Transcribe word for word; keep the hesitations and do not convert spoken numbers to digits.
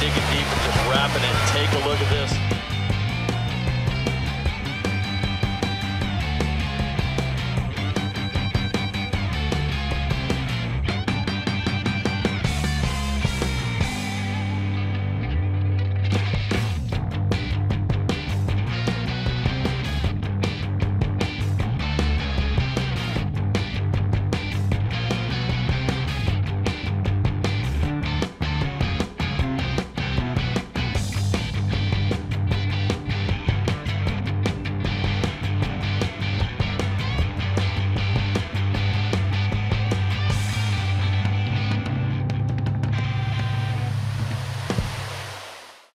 digging deep and just wrapping it. Take a look at this.